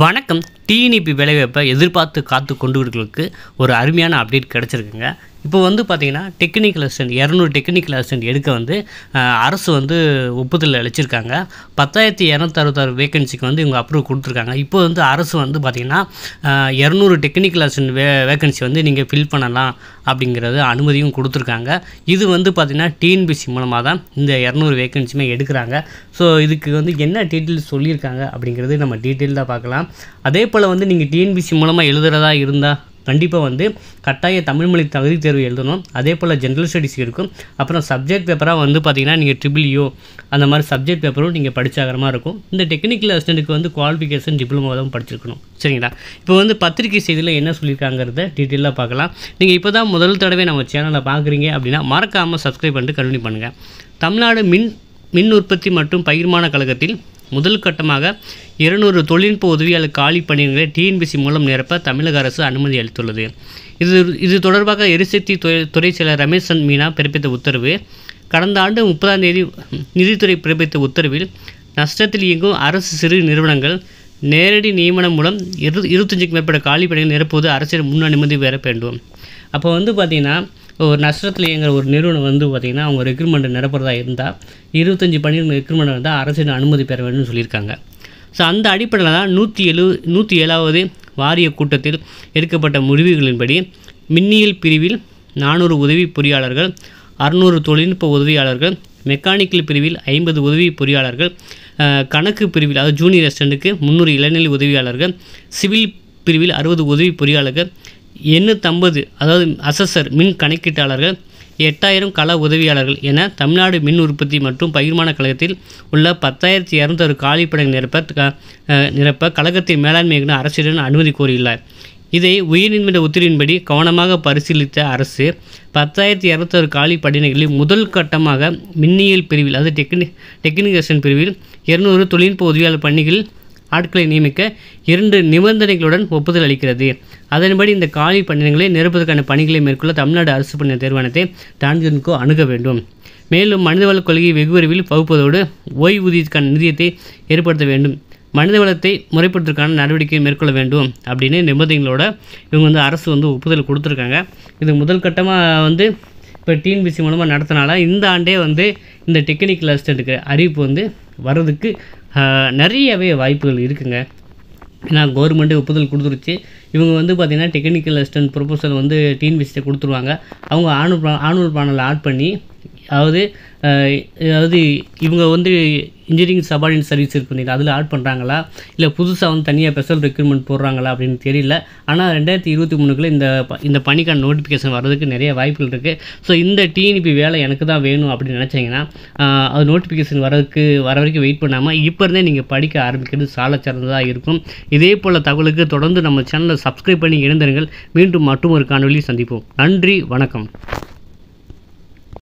வணக்கம். டிஎன்இபி வேலைவாய்ப்பை எதிர்பார்த்து காத்து கொண்டவர்களுக்கு ஒரு அருமையான அப்டேட் கிடச்சிருக்குங்க. இப்போ வந்து பார்த்திங்கன்னா டெக்னிக்கல் அசிஸ்டன்ட் 200 டெக்னிக்கல் அசிஸ்டன்ட் எடுக்க வந்து அரசு வந்து ஒப்புதல் அளிச்சிருக்காங்க. 10,266 வேகன்சிக்கு வந்து இவங்க அப்ரூவ் கொடுத்துருக்காங்க. இப்போ வந்து அரசு வந்து பார்த்திங்கன்னா 200 டெக்னிக்கல் அசிஸ்டன்ட் வேகன்சி வந்து நீங்கள் ஃபில் பண்ணலாம் அப்படிங்கிறது அனுமதியும் கொடுத்துருக்காங்க. இது வந்து பார்த்திங்கன்னா டிஎன்பிசி மூலமாக தான் இந்த 200 வேகன்சியுமே எடுக்கிறாங்க. ஸோ இதுக்கு வந்து என்ன டீட்டெயில்ஸ் சொல்லியிருக்காங்க அப்படிங்கிறது நம்ம டீட்டெயிலாக பார்க்கலாம். அதே போல் வந்து நீங்கள் டிஎன்பிசி மூலமாக எழுதுகிறதா இருந்தால் கண்டிப்பாக வந்து கட்டாய தமிழ்மொழி தகுதி தேர்வு எழுதணும். அதே போல் ஜென்ரல் ஸ்டடீஸ் இருக்கும். அப்புறம் சப்ஜெக்ட் பேப்பராக வந்து பார்த்திங்கன்னா நீங்கள் ட்ரிபிள்யூ அந்த மாதிரி சப்ஜெக்ட் பேப்பரும் நீங்கள் படிச்சாகிற மாதிரி இருக்கும். இந்த டெக்னிக்கல் அசிஸ்டண்ட்டுக்கு வந்து குவாலிஃபிகேஷன் டிப்ளமோ தான் படிச்சிருக்கணும். சரிங்களா? இப்போ வந்து பத்திரிகை செய்தியில் என்ன சொல்லியிருக்காங்கிறத டீட்டெயிலாக பார்க்கலாம். நீங்கள் இப்போ தான் முதல் தடவை நம்ம சேனலை பார்க்குறீங்க அப்படின்னா மறக்காமல் சப்ஸ்கிரைப் பண்ணிட்டு கண்டினியூ பண்ணுங்கள். தமிழ்நாடு மின் உற்பத்தி மற்றும் பகிர்மான கழகத்தில் முதல் கட்டமாக 200 தொழில்நுட்ப உதவியாளர் காலி பணியிடங்களை டிஎன்பிசி மூலம் நிரப்ப தமிழக அரசு அனுமதி அளித்துள்ளது. இது தொடர்பாக எரிசக்தி துறை செயலர் ரமேஷன் மீனா பிறப்பித்த உத்தரவு. கடந்த ஆண்டு 30 நிதித்துறை பிறப்பித்த உத்தரவில் நஷ்டத்தில் இயங்கும் அரசு சிறு நிறுவனங்கள் நேரடி நியமனம் மூலம் 25க்கும் மேற்பட்ட காலி பணிகள் நிரப்புவது அரசின் முன் அனுமதி பெற வேண்டும். அப்போ வந்து பார்த்திங்கன்னா ஒரு நஷ்டத்தில் எங்கிற ஒரு நிறுவனம் வந்து பார்த்திங்கன்னா அவங்க ரெக்ரூட்மெண்ட் நிரப்புறதா இருந்தால் 25 பணியிடம் ரெக்ரூட்மெண்ட் இருந்தால் அரசின் அனுமதி பெற வேண்டும்னு சொல்லியிருக்காங்க. ஸோ அந்த அடிப்படையில் தான் 107வது வாரிய கூட்டத்தில் எடுக்கப்பட்ட முடிவுகளின்படி மின்னியல் பிரிவில் 400 உதவி பொறியாளர்கள், 600 தொழில்நுட்ப உதவியாளர்கள், மெக்கானிக்கல் பிரிவில் 50 உதவி பொறியாளர்கள், கணக்கு பிரிவில் அதாவது ஜூனியர் அசிஸ்டண்ட்டுக்கு 300 இளநிலை உதவியாளர்கள், சிவில் பிரிவில் 60 உதவி பொறியாளர்கள், 850 அதாவது அசஸர் மின் கணக்கீட்டாளர்கள், 8000 கள உதவியாளர்கள் என தமிழ்நாடு மின் உற்பத்தி மற்றும் பகிர்மான கழகத்தில் உள்ள 10,266 காலிப்படங்கள் நிரப்ப கழகத்தின் மேலாண்மை இயக்குநர் அரசிடம் அனுமதி கோரியுள்ளார். இதை உயர்நீதிமன்ற உத்தரவின்படி கவனமாக பரிசீலித்த அரசு 10,266 காலி பணியிடங்களில் முதல் கட்டமாக மின்னியல் பிரிவில் அதாவது டெக்னிகேஷன் பிரிவில் 200 தொழில்நுட்ப உதவியாளர் பணிகளில் ஆட்களை நியமிக்க 2 நிபந்தனைகளுடன் ஒப்புதல் அளிக்கிறது. அதன்படி இந்த காலி பணியிடங்களை நிரப்புவதற்கான பணிகளை மேற்கொள்ள தமிழ்நாடு அரசு பணிய தேர்வானத்தை டான்கனுக்கு அணுக வேண்டும். மேலும் மனிதவள கொள்கையை வெகு விரைவில் வகுப்பதோடு ஓய்வூதியத்திற்கான நிதியத்தை ஏற்படுத்த வேண்டும், மனிதவளத்தை முறைப்படுத்துவதற்கான நடவடிக்கையை மேற்கொள்ள வேண்டும் அப்படின்னு நிபந்தனைகளோட இவங்க வந்து அரசு வந்து ஒப்புதல் கொடுத்துருக்காங்க. இது முதல் கட்டமாக வந்து இப்போ டிஎன்பிசி மூலமாக நடத்தினால இந்த ஆண்டே வந்து இந்த டெக்னிக்கல் அசிஸ்டண்ட்டுக்கு அறிவிப்பு வந்து வர்றதுக்கு நிறையவே வாய்ப்புகள் இருக்குங்க. ஏன்னா கவர்மெண்ட்டே ஒப்புதல் கொடுத்துருச்சு. இவங்க வந்து பார்த்திங்கன்னா டெக்னிக்கல் அசிஸ்டன்ட் ப்ரொபோசல் வந்து டிஎன்பிசியை கொடுத்துருவாங்க. அவங்க ஆனுவல் பிளானில் ஆட் பண்ணி அதாவது இவங்க வந்து இன்ஜினியரிங் சபார்டினேட் சர்வீஸ் இருக்குன்னு அதில் ஆட் பண்ணுறாங்களா இல்லை புதுசாக வந்து தனியாக ஸ்பெஷல் ரெக்ரூட்மெண்ட் போடுறாங்களா அப்படின்னு தெரியல. ஆனால் 2023க்குள்ளே இந்த பணிக்கான நோட்டிஃபிகேஷன் வர்றதுக்கு நிறைய வாய்ப்புகள் இருக்குது. ஸோ இந்த டிஎன்இபி வேலை எனக்கு தான் வேணும் அப்படின்னு நினச்சிங்கன்னா அது நோட்டிஃபிகேஷன் வர வரைக்கும் வெயிட் பண்ணாமல் இப்போ இருந்தே நீங்கள் படிக்க ஆரம்பிக்கிறது சால சிறந்ததாக இருக்கும். இதே போல் தகவலுக்கு தொடர்ந்து நம்ம சேனலை சப்ஸ்கிரைப் பண்ணி இணைந்திருங்கள். மீண்டும் மற்றும் ஒரு காணொலியை சந்திப்போம். நன்றி, வணக்கம்.